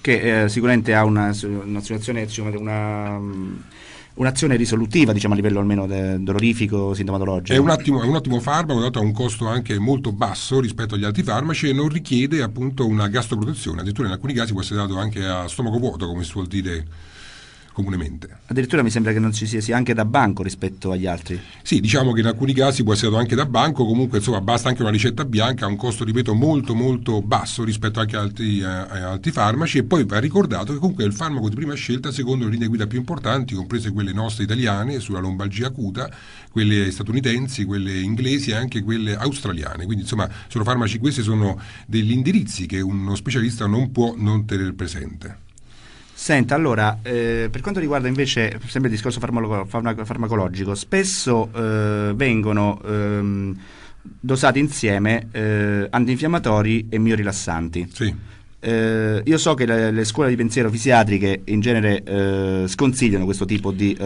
che sicuramente ha un'azione risolutiva, diciamo, a livello almeno dolorifico, sintomatologico. È un ottimo farmaco, dato a un costo anche molto basso rispetto agli altri farmaci, e non richiede appunto una gastroprotezione, addirittura in alcuni casi può essere dato anche a stomaco vuoto, come si vuol dire comunemente. Addirittura mi sembra che non ci sia anche da banco rispetto agli altri. Sì, diciamo che in alcuni casi può essere dato anche da banco, comunque insomma basta anche una ricetta bianca, a un costo, ripeto, molto molto basso rispetto anche agli altri farmaci. E poi va ricordato che comunque è il farmaco di prima scelta secondo le linee guida più importanti, comprese quelle nostre italiane sulla lombalgia acuta, quelle statunitensi, quelle inglesi e anche quelle australiane. Quindi insomma sono farmaci, questi sono degli indirizzi che uno specialista non può non tenere presente. Senta, allora, per quanto riguarda invece sempre il discorso farmacologico, spesso vengono dosati insieme antinfiammatori e miorelassanti. Sì. Io so che le scuole di pensiero fisiatriche in genere sconsigliano questo tipo di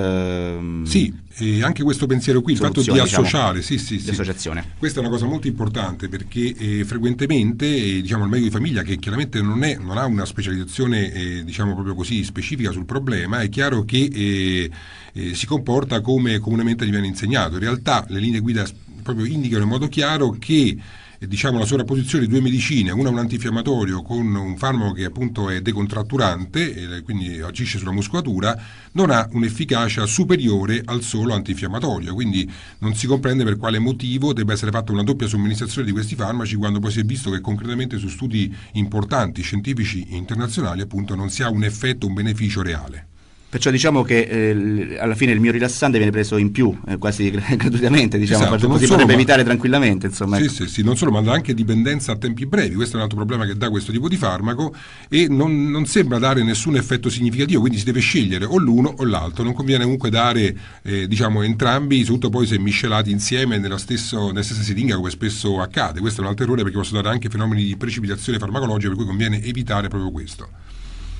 sì, e anche questo pensiero qui, il fatto di associare, diciamo, sì, associazione. Questa è una cosa molto importante, perché frequentemente diciamo il medico di famiglia, che chiaramente non ha una specializzazione diciamo proprio così specifica sul problema, è chiaro che si comporta come comunemente gli viene insegnato. In realtà le linee guida proprio indicano in modo chiaro che diciamo la sovrapposizione di due medicine, una un antinfiammatorio con un farmaco che appunto è decontratturante e quindi agisce sulla muscolatura, non ha un'efficacia superiore al solo antinfiammatorio, quindi non si comprende per quale motivo debba essere fatta una doppia somministrazione di questi farmaci, quando poi si è visto che concretamente su studi importanti scientifici internazionali appunto non si ha un effetto, un beneficio reale. Perciò diciamo che alla fine il mio rilassante viene preso in più, quasi gratuitamente, diciamo, esatto, così potrebbe evitare tranquillamente. Insomma, sì, ecco. Sì, non solo, ma dà anche dipendenza a tempi brevi. Questo è un altro problema che dà questo tipo di farmaco, e non sembra dare nessun effetto significativo, quindi si deve scegliere o l'uno o l'altro. Non conviene comunque dare diciamo entrambi, soprattutto poi se miscelati insieme nella stessa siringa, come spesso accade. Questo è un altro errore, perché possono dare anche fenomeni di precipitazione farmacologica, per cui conviene evitare proprio questo.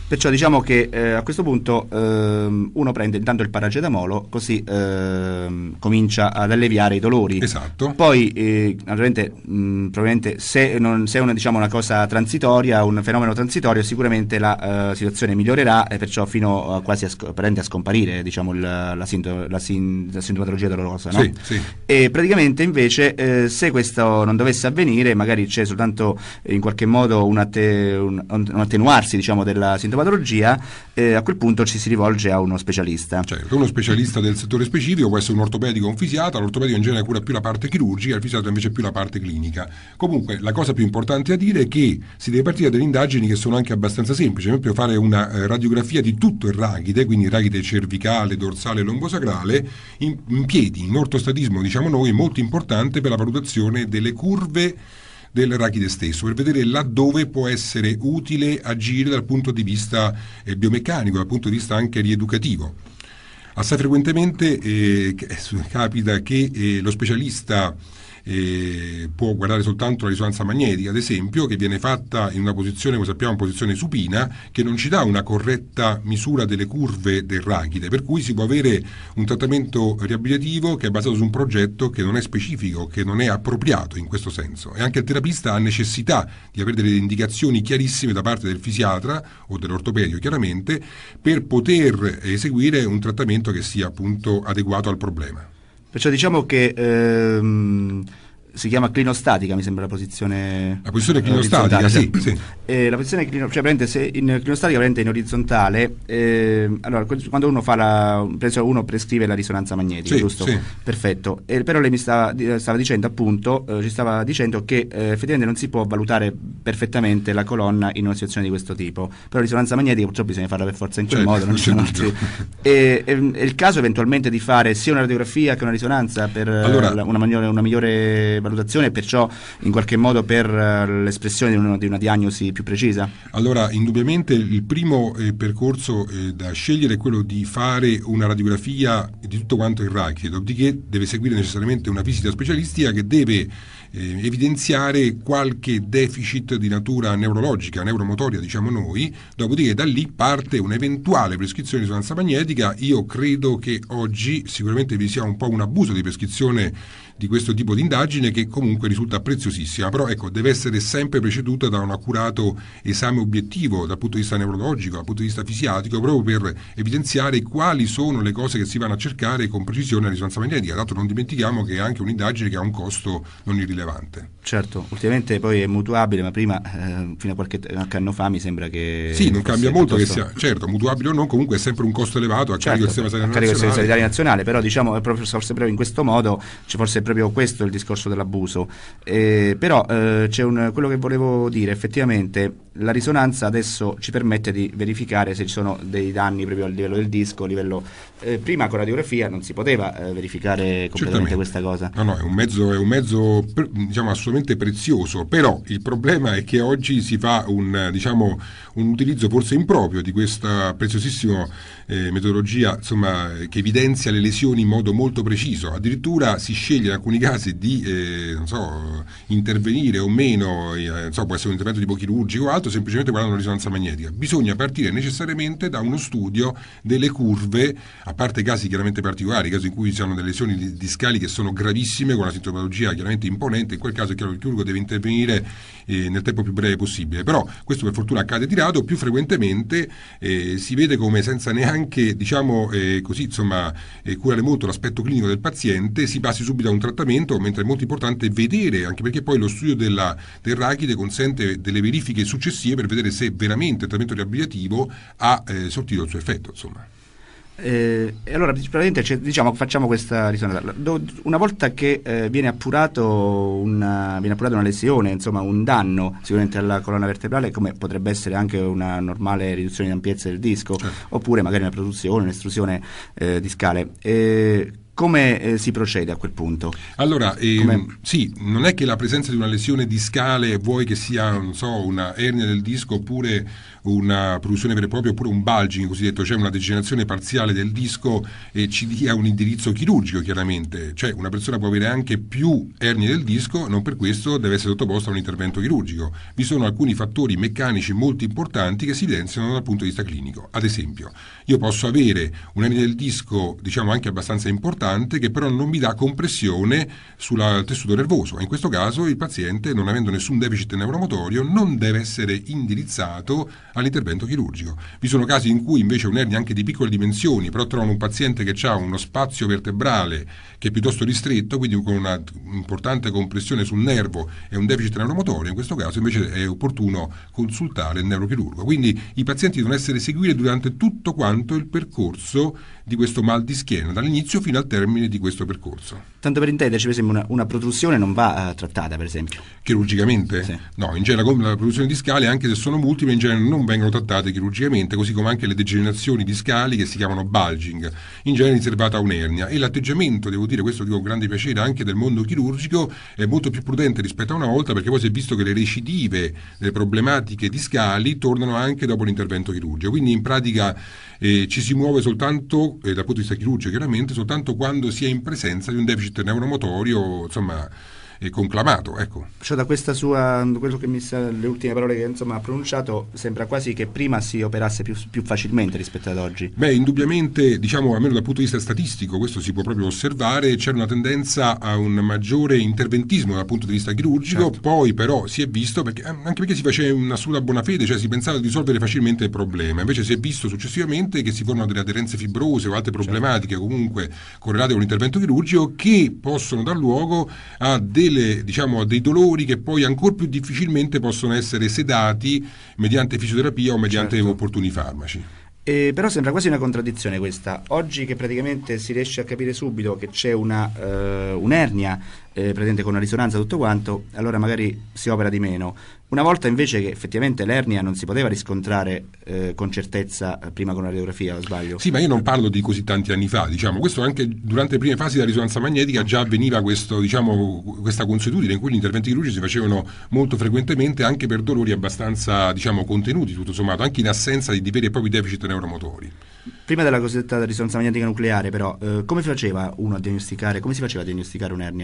Perciò diciamo che a questo punto uno prende intanto il paracetamolo, così comincia ad alleviare i dolori. Esatto. Poi naturalmente probabilmente se è una cosa transitoria, un fenomeno transitorio, sicuramente la situazione migliorerà, e perciò fino a quasi a scomparire, diciamo, la sintomatologia dolorosa, no? Sì, sì. E praticamente invece se questo non dovesse avvenire, magari c'è soltanto in qualche modo un attenuarsi, diciamo, della sintomatologia, a quel punto ci si rivolge a uno specialista. Certo, uno specialista del settore specifico, può essere un ortopedico o un fisiatra. L'ortopedico in genere cura più la parte chirurgica, il fisiatra invece più la parte clinica. Comunque la cosa più importante a dire è che si deve partire dalle indagini che sono anche abbastanza semplici, per esempio fare una radiografia di tutto il rachide, quindi rachide cervicale, dorsale, lombosacrale, in piedi, in ortostatismo diciamo noi, molto importante per la valutazione delle curve del rachide stesso, per vedere laddove può essere utile agire dal punto di vista biomeccanico, dal punto di vista anche rieducativo. Assai frequentemente capita che lo specialista può guardare soltanto la risonanza magnetica, ad esempio, che viene fatta in una posizione, come sappiamo, in posizione supina, che non ci dà una corretta misura delle curve del rachide, per cui si può avere un trattamento riabilitativo che è basato su un progetto che non è specifico, che non è appropriato in questo senso. E anche il terapista ha necessità di avere delle indicazioni chiarissime da parte del fisiatra o dell'ortopedico, chiaramente, per poter eseguire un trattamento che sia appunto adeguato al problema. Perciò diciamo che si chiama clinostatica, mi sembra la posizione clinostatica, sì. La posizione clinostatica in orizzontale, allora quando uno fa uno prescrive la risonanza magnetica, sì, giusto? Sì. Perfetto. Però lei mi stava dicendo appunto, ci stava dicendo che effettivamente non si può valutare perfettamente la colonna in una situazione di questo tipo, però la risonanza magnetica purtroppo bisogna farla per forza in quel modo, non c'è altro. È il caso eventualmente di fare sia una radiografia che una risonanza per una migliore valutazione, perciò in qualche modo per l'espressione di una diagnosi più precisa? Allora, indubbiamente il primo percorso da scegliere è quello di fare una radiografia di tutto quanto il rachide, dopodiché deve seguire necessariamente una visita specialistica che deve evidenziare qualche deficit di natura neurologica, neuromotoria, diciamo noi, dopodiché da lì parte un'eventuale prescrizione di risonanza magnetica. Io credo che oggi sicuramente vi sia un po' un abuso di prescrizione di questo tipo di indagine, che comunque risulta preziosissima, però ecco, deve essere sempre preceduta da un accurato esame obiettivo dal punto di vista neurologico, dal punto di vista fisiatico, proprio per evidenziare quali sono le cose che si vanno a cercare con precisione nella risonanza magnetica, dato non dimentichiamo che è anche un'indagine che ha un costo non irrilevante. Certo, ultimamente poi è mutuabile, ma prima fino a qualche anno fa mi sembra che... Sì, non cambia molto piuttosto... che sia, certo, mutuabile o no, comunque è sempre un costo elevato a carico del Sistema Sanitario Nazionale, però diciamo forse proprio in questo modo c'è forse proprio questo il discorso dell'abuso, però c'è quello che volevo dire, effettivamente la risonanza adesso ci permette di verificare se ci sono dei danni proprio a livello del disco, a livello prima con radiografia non si poteva verificare completamente questa cosa. No, è un mezzo diciamo assolutamente prezioso, però il problema è che oggi si fa un utilizzo forse improprio di questa preziosissima metodologia, insomma, che evidenzia le lesioni in modo molto preciso, addirittura si sceglie in alcuni casi di intervenire o meno, può essere un intervento tipo chirurgico o altro, semplicemente guardando la risonanza magnetica. Bisogna partire necessariamente da uno studio delle curve, a parte casi chiaramente particolari, casi in cui ci sono delle lesioni discali che sono gravissime, con la sintomatologia chiaramente imponente, in quel caso è chiaro che il chirurgo deve intervenire nel tempo più breve possibile, però questo per fortuna accade di rado, più frequentemente si vede come senza neanche curare molto l'aspetto clinico del paziente si passi subito a un trattamento, mentre è molto importante vedere, anche perché poi lo studio del rachide consente delle verifiche successive per vedere se veramente il trattamento riabilitativo ha sortito il suo effetto, insomma. E allora facciamo questa risonanza. Una volta che viene appurato viene appurata una lesione, insomma un danno sicuramente alla colonna vertebrale, come potrebbe essere anche una normale riduzione di ampiezza del disco, certo, oppure magari una protrusione, un'estrusione discale, come si procede a quel punto? Allora, sì, non è che la presenza di una lesione discale, vuoi che sia una ernia del disco oppure una protrusione vera e propria oppure un bulging cosiddetto, cioè una degenerazione parziale del disco, e ci dia un indirizzo chirurgico chiaramente, cioè una persona può avere anche più ernie del disco, non per questo deve essere sottoposta a un intervento chirurgico. Vi sono alcuni fattori meccanici molto importanti che si evidenziano dal punto di vista clinico. Ad esempio, io posso avere un'ernia del disco anche abbastanza importante, che però non mi dà compressione sul tessuto nervoso. In questo caso il paziente, non avendo nessun deficit neuromotorio, non deve essere indirizzato all'intervento chirurgico. Vi sono casi in cui invece un'ernia anche di piccole dimensioni, però trovano un paziente che ha uno spazio vertebrale che è piuttosto ristretto, quindi con una importante compressione sul nervo e un deficit neuromotorio. In questo caso invece è opportuno consultare il neurochirurgo. Quindi i pazienti devono essere seguiti durante tutto quanto il percorso di questo mal di schiena, dall'inizio fino al termine di questo percorso. Tanto per intenderci, per esempio, una protrusione non va trattata, per esempio? Chirurgicamente? Sì. No, in genere la protrusione discale, anche se sono multiple, in genere non vengono trattate chirurgicamente, così come anche le degenerazioni discali che si chiamano bulging, in genere riservata a un'ernia. E l'atteggiamento, devo dire, questo dico con grande piacere, anche del mondo chirurgico è molto più prudente rispetto a una volta, perché poi si è visto che le recidive, le problematiche discali tornano anche dopo l'intervento chirurgico. Quindi in pratica ci si muove soltanto, dal punto di vista chirurgico chiaramente, soltanto quando si è in presenza di un deficit neuromotorio, è conclamato, ecco. Cioè, da questa sua, quello che mi sa, le ultime parole che ha pronunciato, sembra quasi che prima si operasse più facilmente rispetto ad oggi. Beh, indubbiamente, almeno dal punto di vista statistico, questo si può proprio osservare, c'era una tendenza a un maggiore interventismo dal punto di vista chirurgico, certo. Poi però si è visto, anche perché si faceva in assoluta buona fede, cioè si pensava di risolvere facilmente il problema, invece si è visto successivamente che si formano delle aderenze fibrose o altre problematiche, certo, comunque correlate con l'intervento chirurgico, che possono dar luogo a dei dolori che poi ancora più difficilmente possono essere sedati mediante fisioterapia o mediante, certo, opportuni farmaci. Però sembra quasi una contraddizione questa. Oggi che praticamente si riesce a capire subito che c'è un'ernia presente con una risonanza, tutto quanto, allora magari si opera di meno. Una volta invece che effettivamente l'ernia non si poteva riscontrare con certezza prima con la radiografia, o sbaglio? Sì, ma io non parlo di così tanti anni fa, questo anche durante le prime fasi della risonanza magnetica già avveniva questa consuetudine in cui gli interventi chirurgici si facevano molto frequentemente anche per dolori abbastanza contenuti, tutto sommato, anche in assenza di veri e propri deficit neuromotori. Prima della cosiddetta risonanza magnetica nucleare però, come si faceva a diagnosticare un'ernia?